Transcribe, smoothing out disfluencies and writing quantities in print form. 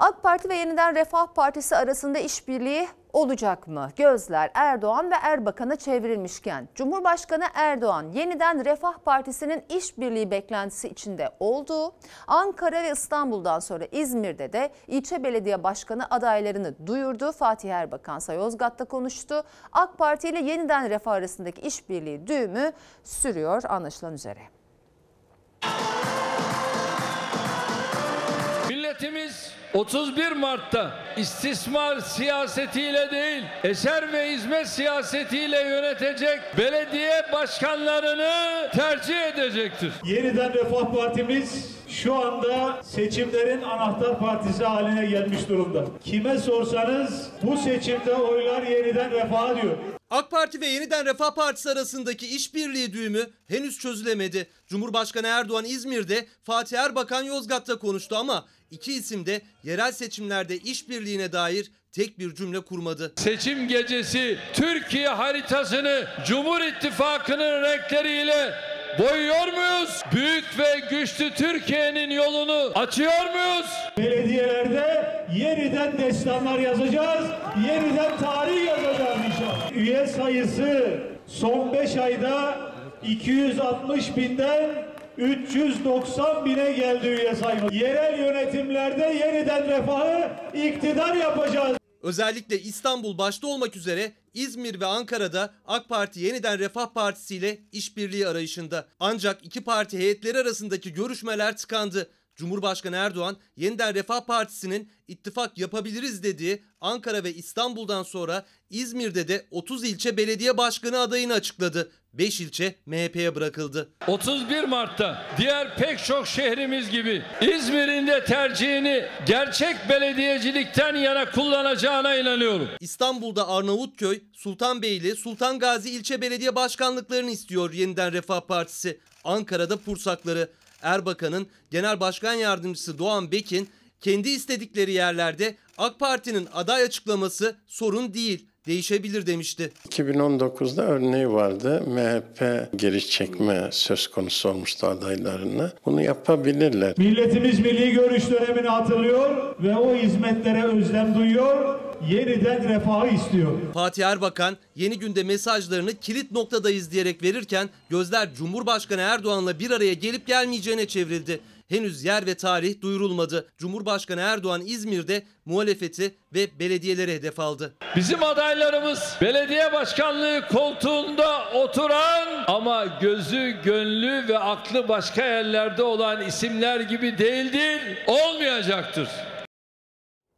AK Parti ve Yeniden Refah Partisi arasında işbirliği olacak mı? Gözler Erdoğan ve Erbakan'a çevrilmişken Cumhurbaşkanı Erdoğan Yeniden Refah Partisi'nin işbirliği beklentisi içinde olduğu, Ankara ve İstanbul'dan sonra İzmir'de de ilçe belediye başkanı adaylarını duyurdu. Fatih Erbakan ise Yozgat'ta konuştu. AK Parti ile Yeniden Refah arasındaki işbirliği düğümü sürüyor anlaşılan üzere. Milletimiz 31 Mart'ta istismar siyasetiyle değil, eser ve hizmet siyasetiyle yönetecek belediye başkanlarını tercih edecektir. Yeniden Refah Partimiz şu anda seçimlerin anahtar partisi haline gelmiş durumda. Kime sorsanız bu seçimde oylar Yeniden Refah'a diyor. AK Parti ve Yeniden Refah Partisi arasındaki işbirliği düğümü henüz çözülemedi. Cumhurbaşkanı Erdoğan İzmir'de, Fatih Erbakan Yozgat'ta konuştu ama iki isim de yerel seçimlerde işbirliğine dair tek bir cümle kurmadı. Seçim gecesi Türkiye haritasını Cumhur İttifakı'nın renkleriyle boyuyor muyuz? Büyük ve güçlü Türkiye'nin yolunu açıyor muyuz? Belediyelerde yeniden destanlar yazacağız, yeniden tarih yazacağız inşallah. Üye sayısı son 5 ayda 260 binden 390 bine geldi üye sayımız. Yerel yönetimlerde yeniden refahı iktidar yapacağız. Özellikle İstanbul başta olmak üzere İzmir ve Ankara'da AK Parti Yeniden Refah Partisi ile işbirliği arayışında. Ancak iki parti heyetleri arasındaki görüşmeler tıkandı. Cumhurbaşkanı Erdoğan, Yeniden Refah Partisi'nin ittifak yapabiliriz dediği Ankara ve İstanbul'dan sonra İzmir'de de 30 ilçe belediye başkanı adayını açıkladı. 5 ilçe MHP'ye bırakıldı. 31 Mart'ta diğer pek çok şehrimiz gibi İzmir'in de tercihini gerçek belediyecilikten yana kullanacağına inanıyorum. İstanbul'da Arnavutköy, Sultanbeyli, Sultan Gazi ilçe belediye başkanlıklarını istiyor Yeniden Refah Partisi. Ankara'da Pursakları. Erbakan'ın Genel Başkan Yardımcısı Doğan Bekin, kendi istedikleri yerlerde AK Parti'nin aday açıklaması sorun değil, değişebilir demişti. 2019'da örneği vardı. MHP geri çekme söz konusu olmuştu adaylarına. Bunu yapabilirler. Milletimiz milli görüş dönemini hatırlıyor ve o hizmetlere özlem duyuyor. Yeniden refahı istiyor. Fatih Erbakan yeni günde mesajlarını kilit noktadayız diyerek verirken gözler Cumhurbaşkanı Erdoğan'la bir araya gelip gelmeyeceğine çevrildi. Henüz yer ve tarih duyurulmadı. Cumhurbaşkanı Erdoğan İzmir'de muhalefeti ve belediyeleri hedef aldı. Bizim adaylarımız belediye başkanlığı koltuğunda oturan ama gözü, gönlü ve aklı başka yerlerde olan isimler gibi değildir, olmayacaktır.